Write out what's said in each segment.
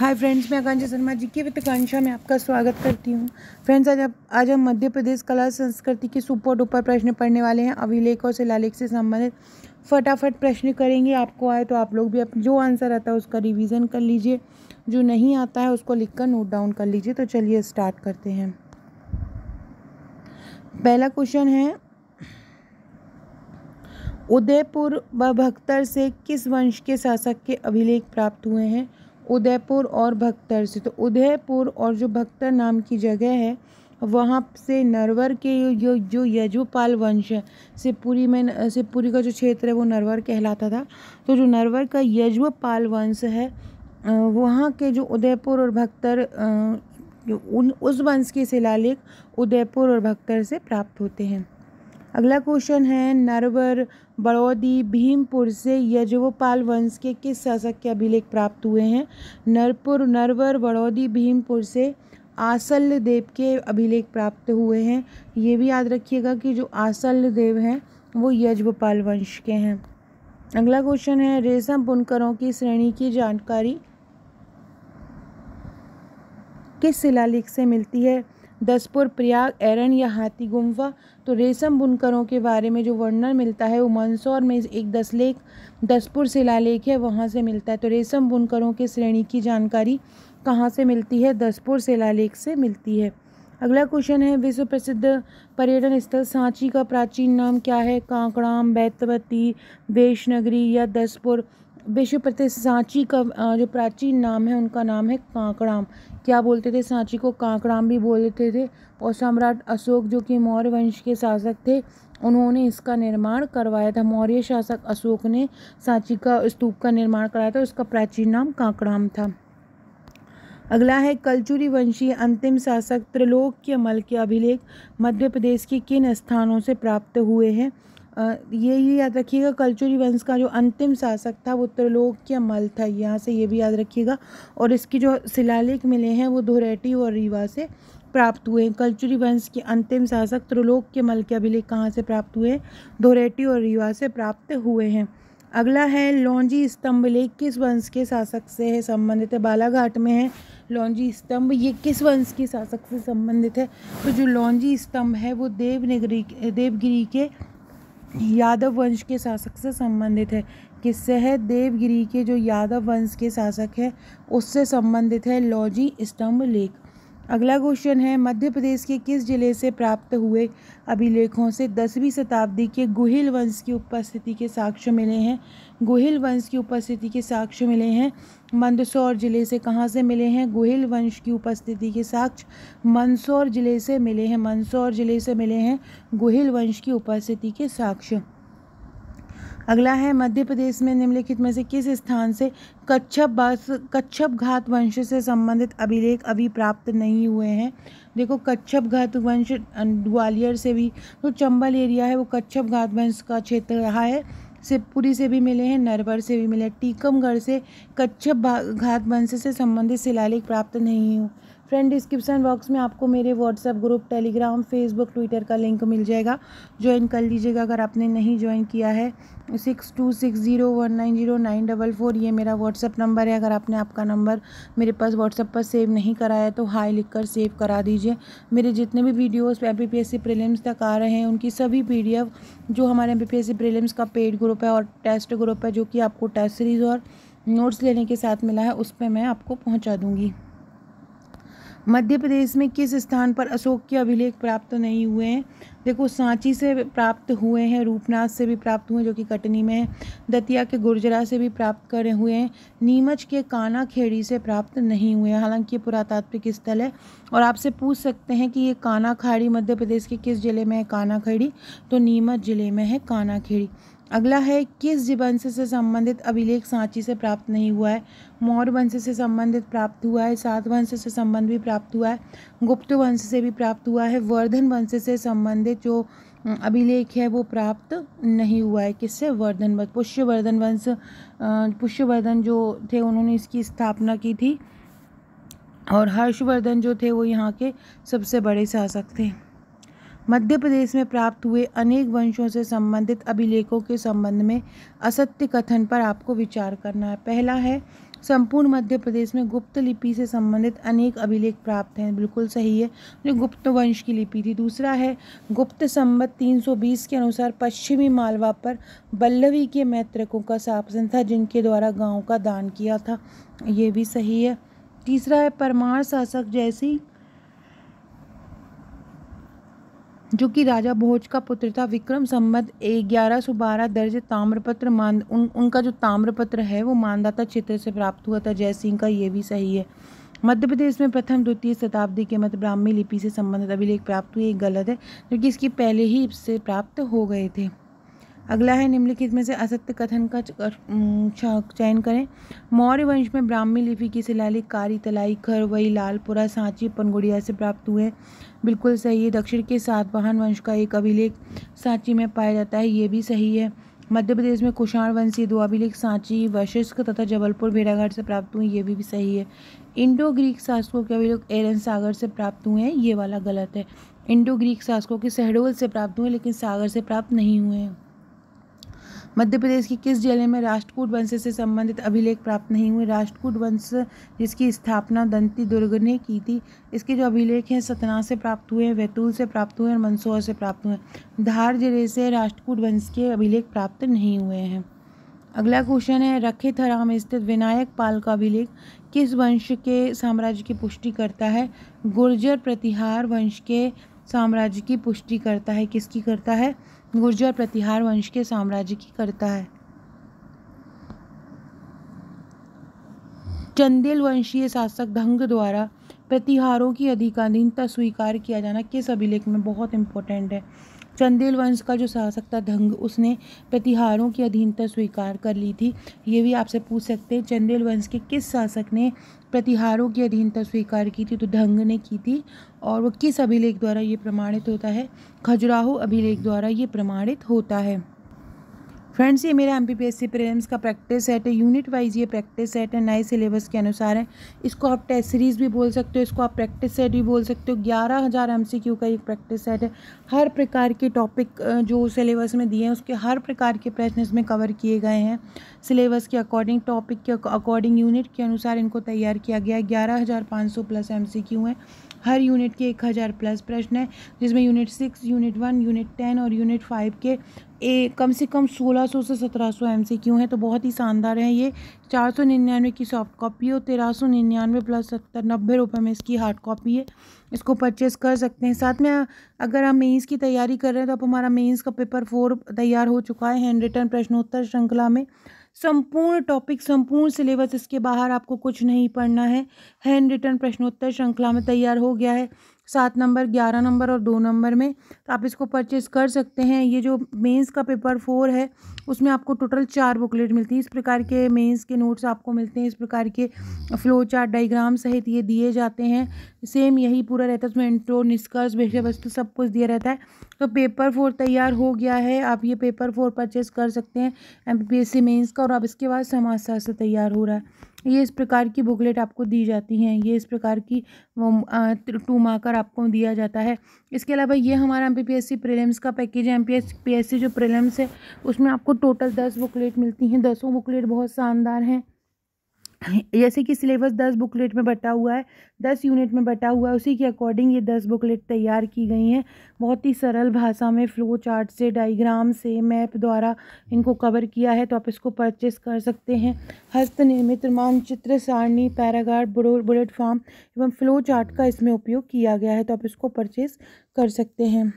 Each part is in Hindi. हाय फ्रेंड्स, मैं आकांक्षा शर्मा जी के वित्तकांक्षा में आपका स्वागत करती हूं। फ्रेंड्स, आज हम मध्य प्रदेश कला संस्कृति के सुपर डुपर प्रश्न पढ़ने वाले हैं। अभिलेख और शिलालेख से संबंधित फटाफट प्रश्न करेंगे। आपको आए तो आप लोग भी जो आंसर आता है उसका रिवीजन कर लीजिए, जो नहीं आता है उसको लिख कर नोट डाउन कर लीजिए। तो चलिए स्टार्ट करते हैं। पहला क्वेश्चन है, उदयपुर व भक्तर से किस वंश के शासक के अभिलेख प्राप्त हुए हैं? उदयपुर और भक्तर से, तो उदयपुर और जो भक्तर नाम की जगह है वहाँ से नरवर के जो यजुपाल वंश है, शिवपुरी का जो क्षेत्र है वो नरवर कहलाता था। तो जो नरवर का यजुपाल वंश है वहाँ के जो उदयपुर और भक्तर उस वंश के शिलालेख उदयपुर और भक्तर से प्राप्त होते हैं। अगला क्वेश्चन है, नरवर बड़ौदी भीमपुर से यजुपाल वंश के किस शासक के अभिलेख प्राप्त हुए हैं? नरवर बड़ौदी भीमपुर से आसल देव के अभिलेख प्राप्त हुए हैं। ये भी याद रखिएगा कि जो आसल देव हैं वो यजुपाल वंश के हैं। अगला क्वेश्चन है, रेशम बुनकरों की श्रेणी की जानकारी किस शिलालेख से मिलती है? दसपुर, प्रयाग, एरन या हाथी गुम्फा। तो रेशम बुनकरों के बारे में जो वर्णन मिलता है वो मंदसौर में एक दसपुर शिलालेख है, वहाँ से मिलता है। तो रेशम बुनकरों के श्रेणी की जानकारी कहाँ से मिलती है? दसपुर शिलालेख से मिलती है। अगला क्वेश्चन है, विश्व प्रसिद्ध पर्यटन स्थल सांची का प्राचीन नाम क्या है? कांकड़ाम, बैतवती, वैशनगरी या दसपुर। विश्व प्रसिद्ध सांची का जो प्राचीन नाम है उनका नाम है कांकड़ाम। क्या बोलते थे? सांची को कांकड़ाम भी बोलते थे। और सम्राट अशोक जो कि मौर्य वंश के शासक थे उन्होंने इसका निर्माण करवाया था। मौर्य शासक अशोक ने सांची का स्तूप का निर्माण कराया था, उसका प्राचीन नाम कांकड़ाम था। अगला है, कल्चुरी वंशीय अंतिम शासक त्रिलोकीमल के अभिलेख मध्य प्रदेश के किन स्थानों से प्राप्त हुए हैं? ये याद रखिएगा, कल्चुरी वंश का जो अंतिम शासक था वो त्रिलोकीमल था, यहाँ से ये भी याद रखिएगा। और इसकी जो शिलालेख मिले हैं वो धोरेटी और रीवा से प्राप्त हुए। कल्चुरी वंश के अंतिम शासक त्रिलोकीमल के अभिलेख कहाँ से प्राप्त हुए? धोरेटी और रीवा से प्राप्त हुए हैं। अगला है, लौन्जी स्तंभ लेख किस वंश के शासक से है संबंधित है? बालाघाट में है लौन्जी स्तंभ, ये किस वंश के शासक से संबंधित है? तो जो लौन्जी स्तंभ है वो देवगिरी के यादव वंश के शासक से संबंधित है। किससे है? देवगिरी के जो यादव वंश के शासक है उससे संबंधित है लौन्जी स्तंभ लेख। अगला क्वेश्चन है, मध्य प्रदेश के किस जिले से प्राप्त हुए अभिलेखों से 10वीं शताब्दी के गुहिल वंश की उपस्थिति के साक्ष्य मिले हैं? गुहिल वंश की उपस्थिति के साक्ष्य मिले हैं मंदसौर जिले से। कहाँ से मिले हैं? गुहिल वंश की उपस्थिति के साक्ष्य मंदसौर जिले से मिले हैं। मंदसौर जिले से मिले हैं गुहिल वंश की उपस्थिति के साक्ष्य। अगला है, मध्य प्रदेश में निम्नलिखित में से किस स्थान से कच्छप घात वंश से संबंधित अभिलेख अभी प्राप्त नहीं हुए हैं? देखो, कच्छप घात वंश ग्वालियर से भी, तो चंबल एरिया है वो कच्छप घात वंश का क्षेत्र रहा है। शिवपुरी से भी मिले हैं, नरवर से भी मिले। टीकमगढ़ से कच्छप घात वंश से संबंधित शिलालेख प्राप्त नहीं हुए। फ्रेंड, डिस्क्रिप्शन बॉक्स में आपको मेरे WhatsApp group, Telegram, Facebook, Twitter का लिंक मिल जाएगा, ज्वाइन कर लीजिएगा अगर आपने नहीं ज्वाइन किया है। 6260190944 ये मेरा व्हाट्सएप नंबर है। अगर आपने आपका नंबर मेरे पास व्हाट्सएप पर सेव नहीं कराया तो हाई लिखकर सेव करा दीजिए। मेरे जितने भी वीडियोस MPPSC प्रीलिम्स तक आ रहे हैं उनकी सभी PDF जो हमारे MPPSC प्रीलिम्स का पेड ग्रुप है और टेस्ट ग्रुप है, जो कि आपको टेस्ट सीरीज़ और नोट्स लेने के साथ मिला है, उस पर मैं आपको पहुँचा दूँगी। मध्य प्रदेश में किस स्थान पर अशोक के अभिलेख प्राप्त नहीं हुए हैं? देखो, सांची से प्राप्त हुए हैं, रूपनाथ से भी प्राप्त हुए हैं जो कि कटनी में है, दतिया के गुर्जरा से भी प्राप्त करे हुए हैं, नीमच के कानाखेड़ी से प्राप्त नहीं हुए हैं। हालांकि ये पुरातात्विक स्थल है और आपसे पूछ सकते हैं कि ये कानाखेड़ी मध्य प्रदेश के किस जिले में है? कानाखेड़ी तो नीमच जिले में है कानाखेड़ी। अगला है, किस वंश से संबंधित अभिलेख सांची से प्राप्त नहीं हुआ है? मौर्य वंश से संबंधित प्राप्त हुआ है, सातवाहन से संबंध भी प्राप्त हुआ है, गुप्त वंश से भी प्राप्त हुआ है, वर्धन वंश से संबंधित जो अभिलेख है वो प्राप्त नहीं हुआ है। किससे? वर्धन वंश, पुष्यवर्धन वंश, पुष्यवर्धन जो थे उन्होंने इसकी स्थापना की थी और हर्षवर्धन जो थे वो यहाँ के सबसे बड़े शासक थे। मध्य प्रदेश में प्राप्त हुए अनेक वंशों से संबंधित अभिलेखों के संबंध में असत्य कथन पर आपको विचार करना है। पहला है, संपूर्ण मध्य प्रदेश में गुप्त लिपि से संबंधित अनेक अभिलेख प्राप्त हैं। बिल्कुल सही है, जो गुप्त वंश की लिपि थी। दूसरा है गुप्त संवत 320 के अनुसार पश्चिमी मालवा पर बल्लवी के मैत्रकों का शासन था, जिनके द्वारा गांव का दान किया था। ये भी सही है। तीसरा है परमार शासक जयसिंह, जो कि राजा भोज का पुत्र था। विक्रम संवत 1112 दर्ज ताम्रपत्र उनका जो ताम्रपत्र है वो मानदाता क्षेत्र से प्राप्त हुआ था, जयसिंह का। ये भी सही है। मध्य प्रदेश में प्रथम द्वितीय शताब्दी के मध्य ब्राह्मी लिपि से संबंधित अभिलेख प्राप्त हुए। ये गलत है, क्योंकि इसकी पहले ही इससे प्राप्त हो गए थे। अगला है निम्नलिखित में से असत्य कथन का चयन करें। मौर्य वंश में ब्राह्मी लिपि की शिलालेख कारी, तलाई, खरवई, लालपुरा, सांची, पनगुड़िया से प्राप्त हुए। बिल्कुल सही है। दक्षिण के सातवाहन वंश का एक अभिलेख सांची में पाया जाता है। ये भी सही है। मध्य प्रदेश में कुषाण वंशीय दो अभिलेख सांची, वशिष्क तथा जबलपुर भेड़ाघाट से प्राप्त हुए। ये भी सही है। इंडो ग्रीक शासकों के अभिलेख एरन सागर से प्राप्त हुए हैं। ये वाला गलत है। इंडो ग्रीक शासकों के शहडोल से प्राप्त हुए, लेकिन सागर से प्राप्त नहीं हुए हैं। मध्य प्रदेश की किस जिले में राष्ट्रकूट वंश से संबंधित अभिलेख प्राप्त नहीं हुए? राष्ट्रकूट वंश जिसकी स्थापना दंती दुर्ग ने की थी, इसके जो अभिलेख हैं सतना से प्राप्त हुए, बैतूल से प्राप्त हुए और मंदसौर से प्राप्त हुए। धार जिले से राष्ट्रकूट वंश के अभिलेख प्राप्त नहीं हुए हैं। अगला क्वेश्चन है रखेथरा में स्थित विनायक पाल का अभिलेख किस वंश के साम्राज्य की पुष्टि करता है? गुर्जर प्रतिहार वंश के साम्राज्य की पुष्टि करता है। किसकी करता है? गुर्जर प्रतिहार वंश के साम्राज्य की करता है। चंदेल वंशीय शासक धंग द्वारा प्रतिहारों की अधिकाधीनता स्वीकार किया जाना किस अभिलेख में? बहुत इंपॉर्टेंट है। चंदेल वंश का जो शासक था धंग, उसने प्रतिहारों की अधीनता स्वीकार कर ली थी। ये भी आपसे पूछ सकते हैं, चंदेल वंश के किस शासक ने प्रतिहारों की अधीनता स्वीकार की थी? तो धंग ने की थी। और वो किस अभिलेख द्वारा ये प्रमाणित होता है? खजुराहो अभिलेख द्वारा ये प्रमाणित होता है। फ्रेंड्स, ये मेरा MPPSC प्रीलिम्स का प्रैक्टिस सेट है। यूनिट वाइज ये प्रैक्टिस सेट है, नए सिलेबस के अनुसार है। इसको आप टेस्ट सीरीज़ भी बोल सकते हो, इसको आप प्रैक्टिस सेट भी बोल सकते हो। 11,000 MCQ का एक प्रैक्टिस सेट है। हर प्रकार के टॉपिक जो सिलेबस में दिए हैं, उसके हर प्रकार के प्रश्न इसमें कवर किए गए हैं। सिलेबस के अकॉर्डिंग, टॉपिक के अकॉर्डिंग, यूनिट के अनुसार इनको तैयार किया गया है। 11,500 प्लस MCQ हैं। हर यूनिट के 1,000 प्लस प्रश्न है, जिसमें यूनिट 6, यूनिट 1, यूनिट 10 और यूनिट 5 के कम से कम 1,600 से 1,700 MCQ हैं। तो बहुत ही शानदार है ये। 499 की सॉफ्ट कॉपी है, 1,399 प्लस 70-90 रुपये में इसकी हार्ड कॉपी है। इसको परचेस कर सकते हैं। साथ में अगर हम मेंस की तैयारी कर रहे हैं, तो अब हमारा मेंस का पेपर 4 तैयार हो चुका है। हैंड रिटन प्रश्नोत्तर श्रृंखला में संपूर्ण टॉपिक, संपूर्ण सिलेबस, इसके बाहर आपको कुछ नहीं पढ़ना है। हैंड रिटन प्रश्नोत्तर श्रृंखला में तैयार हो गया है 7 नंबर, 11 नंबर और 2 नंबर में। तो आप इसको परचेस कर सकते हैं। ये जो मेंस का पेपर 4 है, उसमें आपको टोटल 4 बुकलेट मिलती है। इस प्रकार के मेंस के नोट्स आपको मिलते हैं, इस प्रकार के फ्लो चार्ट डायग्राम सहित ये दिए जाते हैं। सेम यही पूरा रहता है, उसमें इंट्रो, निष्कर्ष, विषय वस्तु सब कुछ दिया रहता है। तो पेपर 4 तैयार हो गया है। आप ये पेपर 4 परचेस कर सकते हैं MPPSC मेंस का। और अब इसके बाद समाजशास्त्र तैयार हो रहा है। ये इस प्रकार की बुकलेट आपको दी जाती हैं। ये इस प्रकार की 2 मार्कर आपको दिया जाता है। इसके अलावा ये हमारा MPPSC प्रीलिम्स का पैकेज है। MPPSC जो प्रीलिम्स है, उसमें आपको टोटल 10 बुकलेट मिलती हैं। 10 बुकलेट बहुत शानदार हैं। जैसे कि सिलेबस 10 बुकलेट में बटा हुआ है, 10 यूनिट में बटा हुआ है, उसी के अकॉर्डिंग ये 10 बुकलेट तैयार की गई हैं। बहुत ही सरल भाषा में फ्लो चार्ट से, डायग्राम से, मैप द्वारा इनको कवर किया है। तो आप इसको परचेस कर सकते हैं। हस्तनिर्मित मानचित्र सारणी, पैराग्राफ, बुलेट फॉर्म एवं फ्लो चार्ट का इसमें उपयोग किया गया है। तो आप इसको परचेस कर सकते हैं।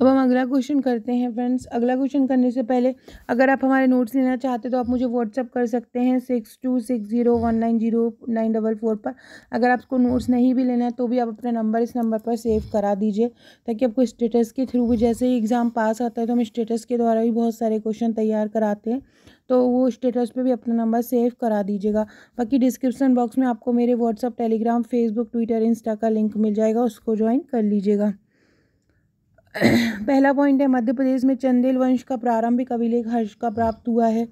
अब हम अगला क्वेश्चन करते हैं। फ्रेंड्स, अगला क्वेश्चन करने से पहले अगर आप हमारे नोट्स लेना चाहते हैं, तो आप मुझे व्हाट्सअप कर सकते हैं 6260190944 पर। अगर आपको नोट्स नहीं भी लेना है, तो भी आप अपना नंबर इस नंबर पर सेव करा दीजिए, ताकि आपको स्टेटस के थ्रू भी, जैसे ही एग्ज़ाम पास आता है तो हम स्टेटस के द्वारा भी बहुत सारे क्वेश्चन तैयार कराते हैं, तो वो स्टेटस पे भी अपना नंबर सेव करा दीजिएगा। बाकी डिस्क्रिप्शन बॉक्स में आपको मेरे WhatsApp, Telegram, Facebook, Twitter, Insta का लिंक मिल जाएगा, उसको ज्वाइन कर लीजिएगा। पहला पॉइंट है, मध्य प्रदेश में चंदेल वंश का प्रारंभिक अभिलेख हर्ष का प्राप्त हुआ है।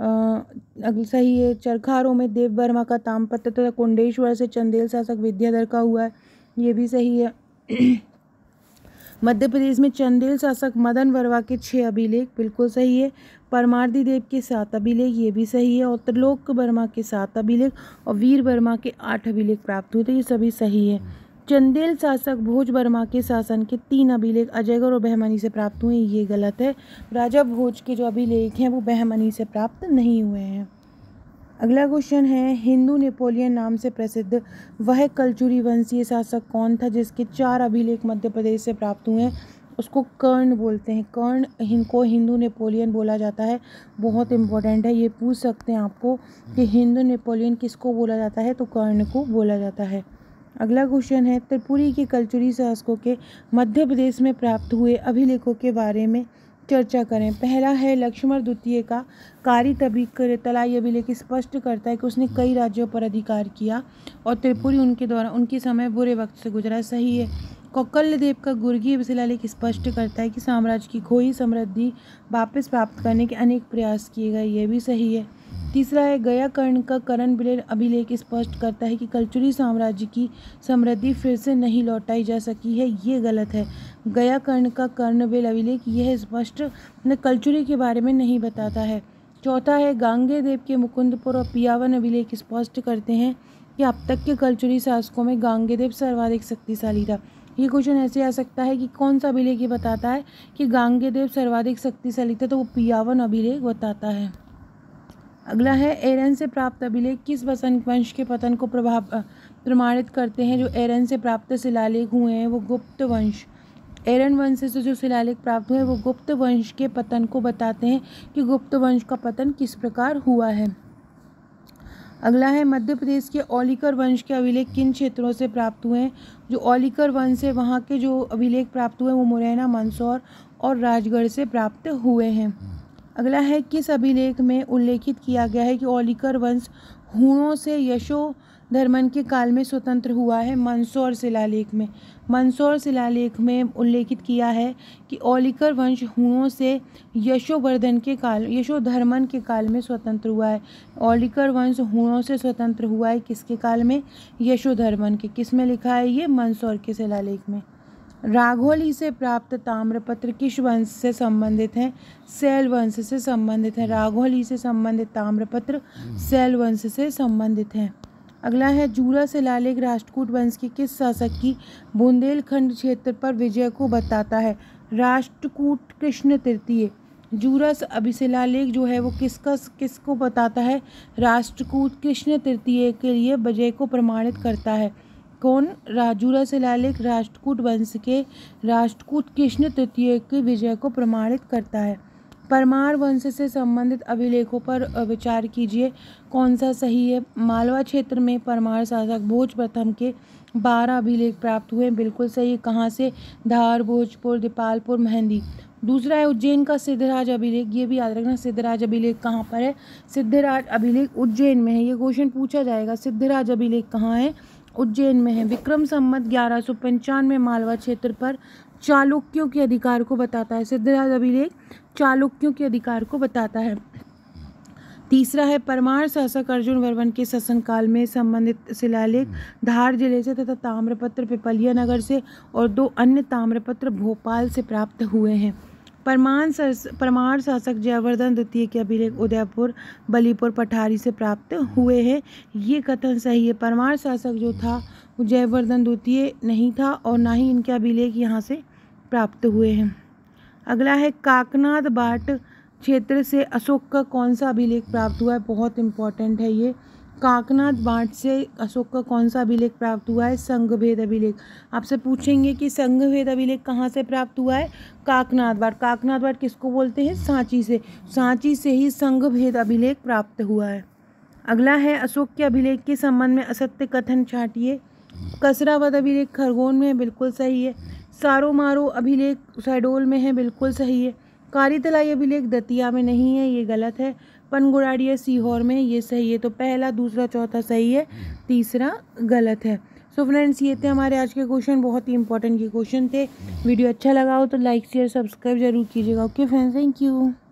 अगला सही है। चरखारों में देववर्मा का तामपत्र तथा कुंडेश्वर से चंदेल शासक विद्याधर का हुआ है। ये भी सही है। मध्य प्रदेश में चंदेल शासक मदन वर्मा के 6 अभिलेख बिल्कुल सही है। परमार्दी देव के 7 अभिलेख ये भी सही है, और त्रिलोक वर्मा के 7 अभिलेख और वीर वर्मा के 8 अभिलेख प्राप्त हुए थे, ये सभी सही है। चंदेल शासक भोज वर्मा के शासन के 3 अभिलेख अजयगढ़ और बहमनी से प्राप्त हुए, ये गलत है। राजा भोज के जो अभिलेख हैं वो बहमनी से प्राप्त नहीं हुए हैं। अगला क्वेश्चन है, हिंदू नेपोलियन नाम से प्रसिद्ध वह कल्चुरी वंशीय शासक कौन था जिसके 4 अभिलेख मध्य प्रदेश से प्राप्त हुए हैं? उसको कर्ण बोलते हैं। कर्ण इनको हिंदू नेपोलियन बोला जाता है, बहुत इंपॉर्टेंट है, ये पूछ सकते हैं आपको कि हिंदू नेपोलियन किसको बोला जाता है, तो कर्ण को बोला जाता है। अगला क्वेश्चन है, त्रिपुरी के कल्चुरी शासकों के मध्य प्रदेश में प्राप्त हुए अभिलेखों के बारे में चर्चा करें। पहला है लक्ष्मण द्वितीय का कारी तलाई अभिलेख स्पष्ट करता है कि उसने कई राज्यों पर अधिकार किया और त्रिपुरी उनके द्वारा उनके समय बुरे वक्त से गुजरा, सही है। कौकल्य देव का गुर्गी शिलालेख स्पष्ट करता है कि साम्राज्य की खोई समृद्धि वापस प्राप्त करने के अनेक प्रयास किए गए, ये भी सही है। तीसरा है, गया कर्ण का करण बिलेर अभिलेख स्पष्ट करता है कि कल्चुरी साम्राज्य की समृद्धि फिर से नहीं लौटाई जा सकी है, ये गलत है। गया कर्ण का कर्णबेल अभिलेख यह स्पष्ट कल्चुरी के बारे में नहीं बताता है। चौथा है, गांगे देव के मुकुंदपुर और पियावन अभिलेख स्पष्ट करते हैं कि अब तक के कल्चुरी शासकों में गांगे देव सर्वाधिक शक्तिशाली था। ये क्वेश्चन ऐसे आ सकता है कि कौन सा अभिलेख ये बताता है कि गांगे देव सर्वाधिक शक्तिशाली था, तो वो पियावन अभिलेख बताता है। अगला है, एरन से प्राप्त अभिलेख किस वसंत वंश के पतन को प्रमाणित करते हैं? जो एरन से प्राप्त शिलालेख हुए हैं वो गुप्त वंश, एरन वंश से जो शिलालेख प्राप्त हुए वो गुप्त वंश के पतन को बताते हैं कि गुप्त वंश का पतन किस प्रकार हुआ है। अगला है, मध्य प्रदेश के औलिकर वंश के अभिलेख किन क्षेत्रों से प्राप्त हुए हैं? जो औलिकर वंश है वहाँ के जो अभिलेख प्राप्त हुए वो मुरैना, मंदसौर और राजगढ़ से प्राप्त हुए हैं। अगला है, किस अभिलेख में उल्लेखित किया गया है कि औलिकर वंश हुणों से यशोधर्मन के काल में स्वतंत्र हुआ है? मंदसौर शिलालेख में, मंदसौर शिलालेख में उल्लेखित किया है कि औलिकर वंश हुणों से यशोधर्मन के काल में स्वतंत्र हुआ है। औलिकर वंश हुणों से स्वतंत्र हुआ है किसके काल में? यशोधर्मन के। किस में लिखा है ये? मंदसौर के शिलालेख में। राघोली से प्राप्त ताम्रपत्र किस वंश से संबंधित हैं? शैल वंश से संबंधित हैं। राघोली से संबंधित ताम्रपत्र शैल वंश से संबंधित हैं। अगला है, जूरा शिलालेख राष्ट्रकूट वंश के किस शासक की बुंदेलखंड क्षेत्र पर विजय को बताता है? राष्ट्रकूट कृष्ण तृतीय। जूरा अभिशिलालेख जो है वो किसको बताता है? राष्ट्रकूट कृष्ण तृतीय के लिए विजय को प्रमाणित करता है। कौन? राजूरा शिलालेख राष्ट्रकूट वंश के राष्ट्रकूट कृष्ण तृतीय के विजय को प्रमाणित करता है। परमार वंश से संबंधित अभिलेखों पर विचार कीजिए, कौन सा सही है? मालवा क्षेत्र में परमार शासक भोज प्रथम के 12 अभिलेख प्राप्त हुए, बिल्कुल सही है। कहाँ से? धार, भोजपुर, दीपालपुर, मेहंदी। दूसरा है, उज्जैन का सिद्धराज अभिलेख, ये भी याद रखना सिद्धराज अभिलेख कहाँ पर है? सिद्धराज अभिलेख उज्जैन में है, ये क्वेश्चन पूछा जाएगा। सिद्धराज अभिलेख कहाँ है? उज्जैन में है। विक्रम संवत 1195 मालवा क्षेत्र पर चालुक्यों के अधिकार को बताता है। सिद्धराज अभिलेख चालुक्यों के अधिकार को बताता है। तीसरा है, परमार शासक अर्जुन वर्मन के शासनकाल में संबंधित शिलालेख धार जिले से तथा ताम्रपत्र पिपलिया नगर से और 2 अन्य ताम्रपत्र भोपाल से प्राप्त हुए हैं। परमार शासक जयवर्धन द्वितीय के अभिलेख उदयपुर, बलीपुर, पठारी से प्राप्त हुए हैं, ये कथन सही है। परमार शासक जो था वो जयवर्धन द्वितीय नहीं था और ना ही इनके अभिलेख यहाँ से प्राप्त हुए हैं। अगला है, काकनाथ बाट क्षेत्र से अशोक का कौन सा अभिलेख प्राप्त हुआ है? बहुत इंपॉर्टेंट है ये। काकनाथ बाट से अशोक का कौन सा अभिलेख प्राप्त हुआ है? संघभेद अभिलेख। आपसे पूछेंगे कि संघभेद अभिलेख कहाँ से प्राप्त हुआ है? काकनाथ बाट। काकनाथ बाट किसको बोलते हैं? सांची से। सांची से ही संघभेद अभिलेख प्राप्त हुआ है। अगला है, अशोक के अभिलेख के संबंध में असत्य कथन छाटिए। कसरावद अभिलेख खरगोन में है, बिल्कुल सही है। सारो मारो अभिलेख शहडोल में है, बिल्कुल सही है। कारी तलाई अभिलेख दतिया में नहीं है, ये गलत है। पनगुड़ाड़िया सीहोर में, ये सही है। तो पहला, दूसरा, चौथा सही है, तीसरा गलत है। सो फ्रेंड्स, ये थे हमारे आज के क्वेश्चन, बहुत ही इंपॉर्टेंट के क्वेश्चन थे। वीडियो अच्छा लगा हो तो लाइक, शेयर, सब्सक्राइब जरूर कीजिएगा। Okay friends, thank you.